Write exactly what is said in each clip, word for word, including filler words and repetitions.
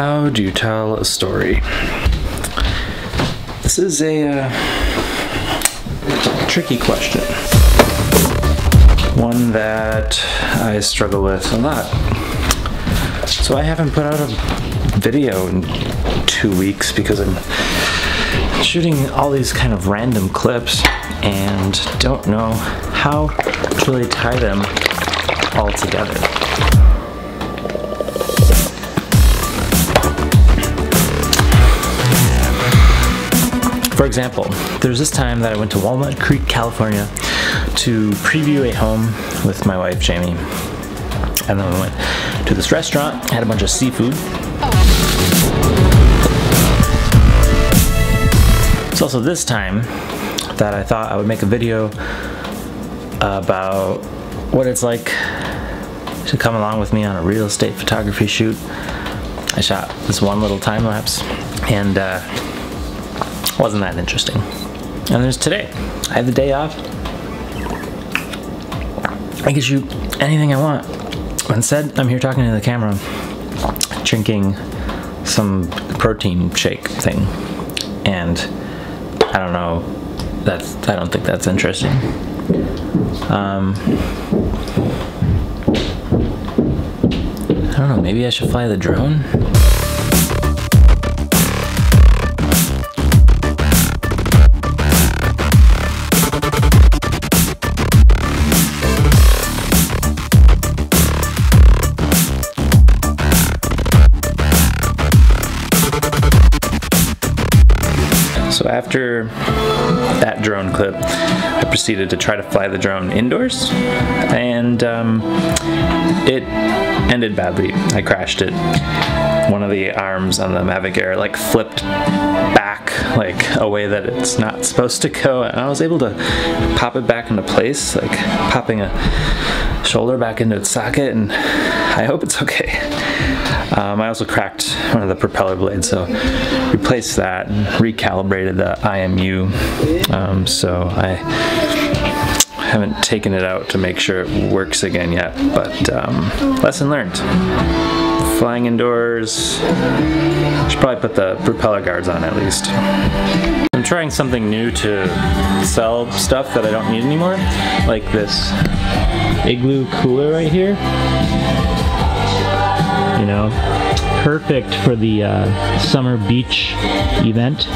How do you tell a story? This is a uh, tricky question. One that I struggle with a lot. So I haven't put out a video in two weeks because I'm shooting all these kind of random clips and don't know how to really tie them all together. For example, there's this time that I went to Walnut Creek, California to preview a home with my wife, Jamie. And then we went to this restaurant, had a bunch of seafood. It's also this time that I thought I would make a video about what it's like to come along with me on a real estate photography shoot. I shot this one little time lapse and uh, wasn't that interesting. And there's today. I have the day off. I can shoot anything I want. Instead, I'm here talking to the camera, drinking some protein shake thing. And I don't know, that's, I don't think that's interesting. Um, I don't know, maybe I should fly the drone? So after that drone clip, I proceeded to try to fly the drone indoors, and um, it ended badly. I crashed it. One of the arms on the Mavic Air like flipped back like a way that it's not supposed to go, and I was able to pop it back into place, like popping a shoulder back into its socket, and I hope it's okay. Um, I also cracked one of the propeller blades, so replaced that and recalibrated the I M U. Um, so I haven't taken it out to make sure it works again yet, but um, lesson learned. Flying indoors, should probably put the propeller guards on at least. I'm trying something new to sell stuff that I don't need anymore, like this Igloo cooler right here. You know, perfect for the uh, summer beach event.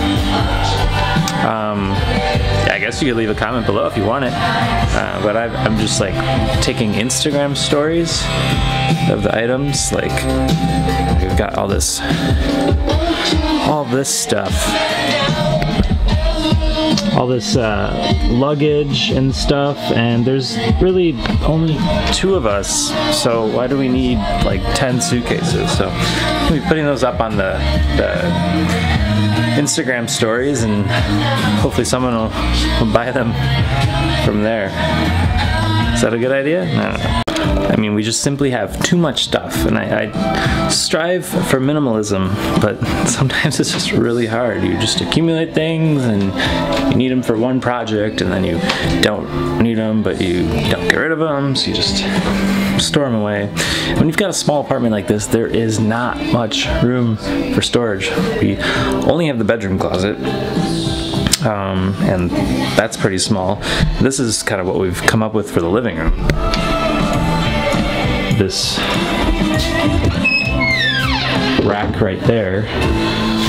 Um, yeah, I guess you could leave a comment below if you want it, uh, but I've, I'm just like taking Instagram stories of the items. Like, we've got all this, all this stuff, all this uh, luggage and stuff, and there's really only two of us, so why do we need like ten suitcases? So we'll be putting those up on the, the Instagram stories, and hopefully someone will, will buy them from there. Is that a good idea? I don't know. I mean, we just simply have too much stuff, and I, I strive for minimalism, but sometimes it's just really hard. You just accumulate things, and you need them for one project, and then you don't need them, but you don't get rid of them, so you just store them away. When you've got a small apartment like this, there is not much room for storage. We only have the bedroom closet. Um, and that's pretty small. This is kind of what we've come up with for the living room. This rack right there,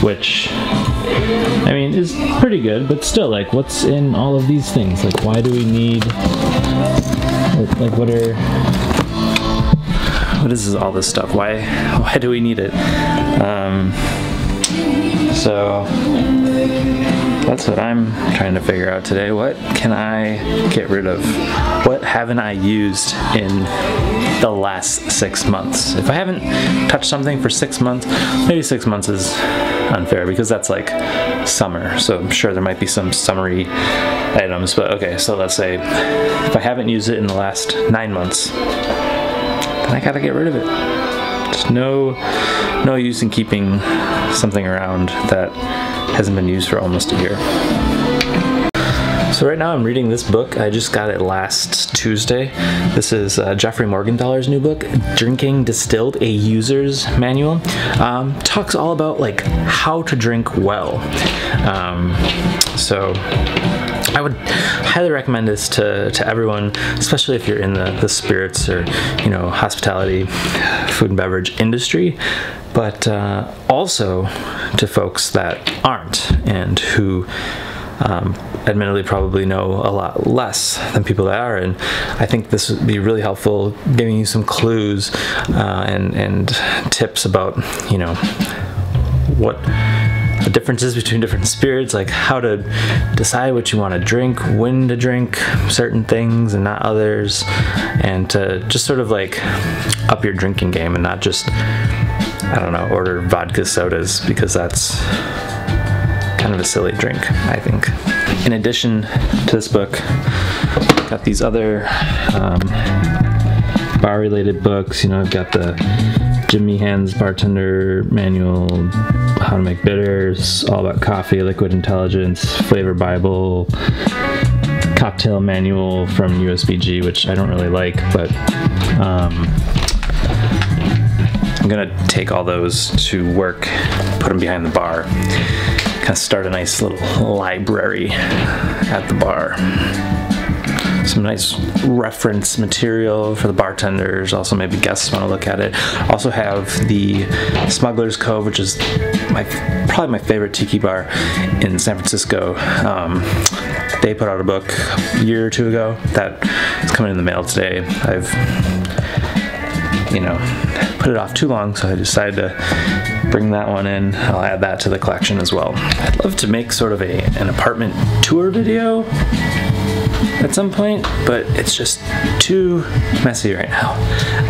which, I mean, is pretty good, but still, like, what's in all of these things? Like, why do we need, like, what are, what is all this stuff? Why, why do we need it? Um, so, that's what I'm trying to figure out today. What can I get rid of? What haven't I used in the last six months? If I haven't touched something for six months, maybe six months is unfair because that's like summer. So I'm sure there might be some summery items, but okay, so let's say if I haven't used it in the last nine months, then I gotta get rid of it. There's no, no use in keeping something around that hasn't been used for almost a year. So So right now I'm reading this book. I just got it last Tuesday. This is uh, Jeffrey Morgenthaler's new book, Drinking Distilled, A User's Manual. Um, talks all about like how to drink well. Um, so I would highly recommend this to, to everyone, especially if you're in the, the spirits or, you know, hospitality, food and beverage industry, but uh, also to folks that aren't and who um, admittedly probably know a lot less than people that are. And I think this would be really helpful, giving you some clues uh, and, and tips about, you know, what the differences between different spirits, like how to decide what you want to drink, when to drink certain things and not others, and to just sort of like up your drinking game and not just, I don't know, order vodka sodas, because that's kind of a silly drink, I think. In addition to this book, I've got these other um, bar-related books. You know, I've got the Meehan's Bartender Manual, How to Make Bitters, All About Coffee, Liquid Intelligence, Flavor Bible, Cocktail Manual from U S B G, which I don't really like, but um, I'm gonna take all those to work, put them behind the bar, kind of start a nice little library at the bar. Some nice reference material for the bartenders. Also, maybe guests want to look at it. Also have the Smuggler's Cove, which is my probably my favorite tiki bar in San Francisco. Um, they put out a book a year or two ago that is coming in the mail today. I've, you know, put it off too long, so I decided to bring that one in. I'll add that to the collection as well. I'd love to make sort of a, an apartment tour video at some point, but it's just too messy right now.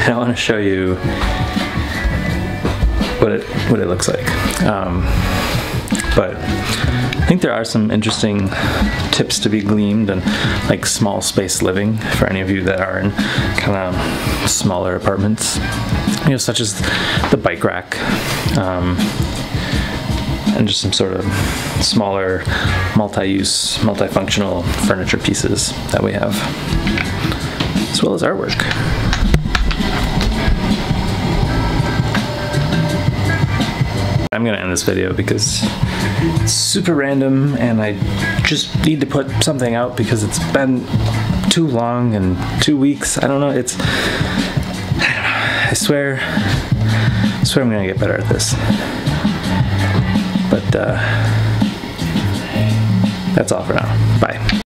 I don't want to show you what it what it looks like. Um, but I think there are some interesting tips to be gleaned, and like small space living for any of you that are in kind of smaller apartments, you know, such as the bike rack. Um, and just some sort of smaller, multi-use, multifunctional furniture pieces that we have, as well as artwork. I'm gonna end this video because it's super random and I just need to put something out because it's been too long and two weeks, I don't know, it's, I don't know, I swear, I swear I'm gonna get better at this. But uh, that's all for now.